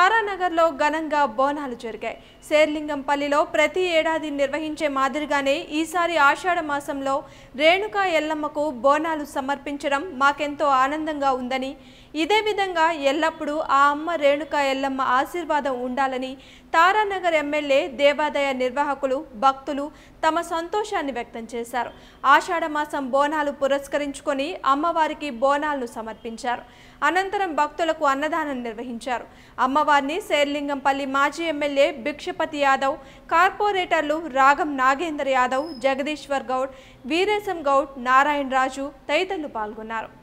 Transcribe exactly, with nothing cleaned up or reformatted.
Taranagar lo Gananga bonalu jarigayi. Serlingampallilo prati edadi nirvahinche madirigane isari ashada masamlo Renuka Yellammaku bonalu samarpinchadam makento anandanga undani. Ide vidhanga yellappudu aa amma Renuka Yellamma aashirvadam undalani Taranagar M L A devadaya nirvahakulu bhaktulu tama santoshanni vyaktam chesaru. Ashada masam bonalu puraskarinchukoni ammavariki bonalu samarpincharu. Anantaram bhaktulaku annadhanam nirvahincharu. Ammavarni Serlingampalli Maji M L A Bikshapati Yadav, Corporatorlu Ragam Nagendra Yadav, Jagadishwar Gaud, Veerasam Gaud, Narayan Raju, Taitarlu palgonnaru.